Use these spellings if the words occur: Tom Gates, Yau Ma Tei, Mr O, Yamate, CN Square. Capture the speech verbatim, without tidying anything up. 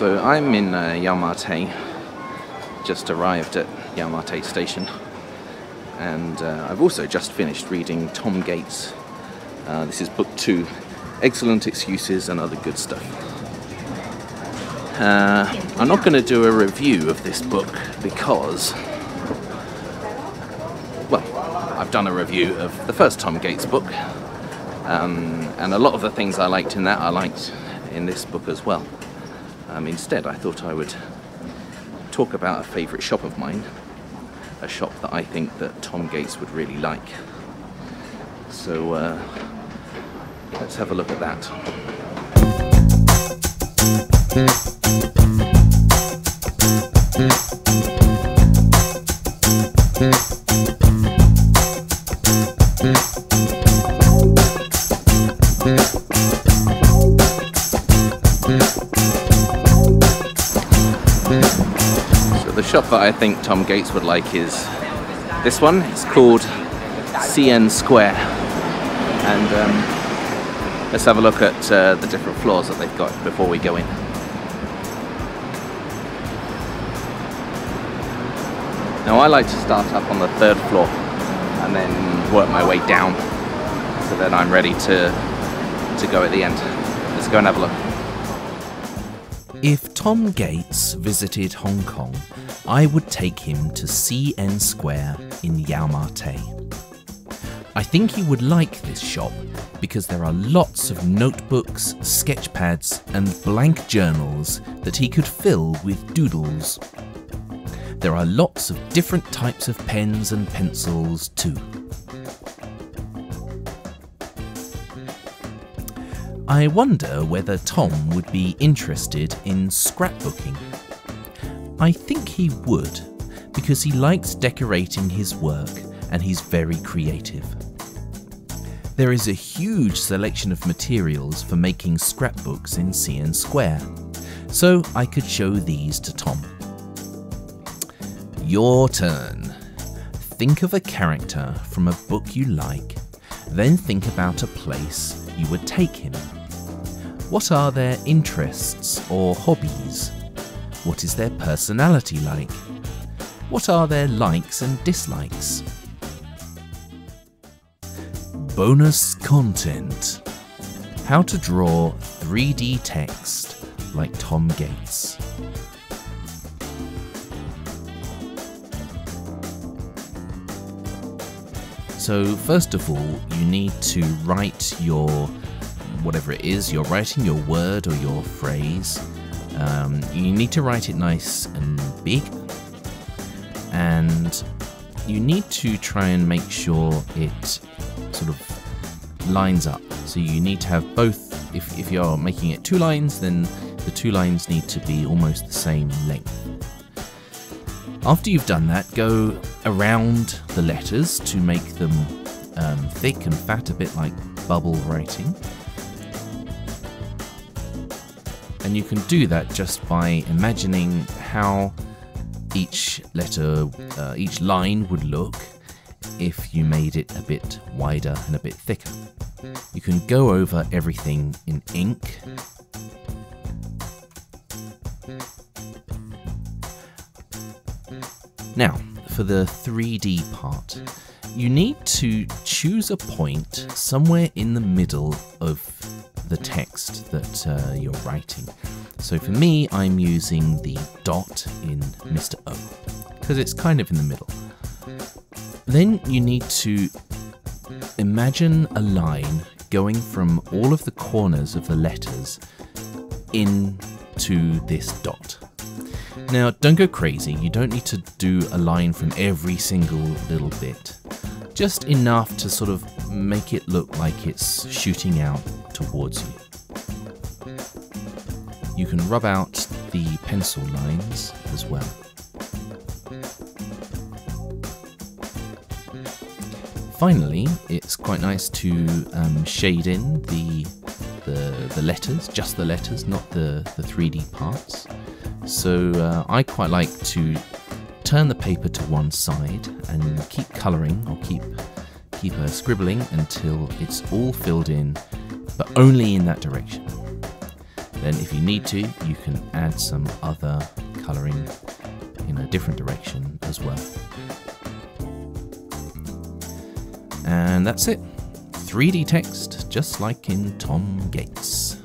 So I'm in uh, Yamate, just arrived at Yamate station, and uh, I've also just finished reading Tom Gates. Uh, this is book two, Excellent Excuses and Other Good Stuff. Uh, I'm not going to do a review of this book because, well, I've done a review of the first Tom Gates book, um, and a lot of the things I liked in that I liked in this book as well. Um, instead, I thought I would talk about a favourite shop of mine, a shop that I think that Tom Gates would really like. So uh, let's have a look at that. Shop that I think Tom Gates would like is this one. It's called C N Square, and um, let's have a look at uh, the different floors that they've got before we go in. Now I like to start up on the third floor and then work my way down, so then I'm ready to to go at the end. Let's go and have a look. If Tom Gates visited Hong Kong, I would take him to C N Square in Yau Ma Tei. I think he would like this shop because there are lots of notebooks, sketchpads and blank journals that he could fill with doodles. There are lots of different types of pens and pencils too. I wonder whether Tom would be interested in scrapbooking. I think he would, because he likes decorating his work and he's very creative. There is a huge selection of materials for making scrapbooks in C N Square, so I could show these to Tom. Your turn. Think of a character from a book you like, then think about a place you would take him. What are their interests or hobbies? What is their personality like? What are their likes and dislikes? Bonus content. How to draw three D text like Tom Gates. So first of all, you need to write your whatever it is you're writing, your word or your phrase. Um, you need to write it nice and big, and you need to try and make sure it sort of lines up. So you need to have both. If, if you're making it two lines, then the two lines need to be almost the same length. After you've done that, go around the letters to make them um, thick and fat, a bit like bubble writing. And you can do that just by imagining how each letter, uh, each line would look if you made it a bit wider and a bit thicker. You can go over everything in ink. Now, for the three D part, you need to choose a point somewhere in the middle of the text that uh, you're writing. So for me, I'm using the dot in Mister O, because it's kind of in the middle. Then you need to imagine a line going from all of the corners of the letters into this dot. Now, don't go crazy. You don't need to do a line from every single little bit. Just enough to sort of make it look like it's shooting out towards you. You can rub out the pencil lines as well. Finally, it's quite nice to um, shade in the, the, the letters, just the letters, not the, the three D parts. So uh, I quite like to turn the paper to one side and keep colouring or keep, keep uh, scribbling until it's all filled in, but only in that direction. Then if you need to, you can add some other colouring in a different direction as well. And that's it. three D text, just like in Tom Gates.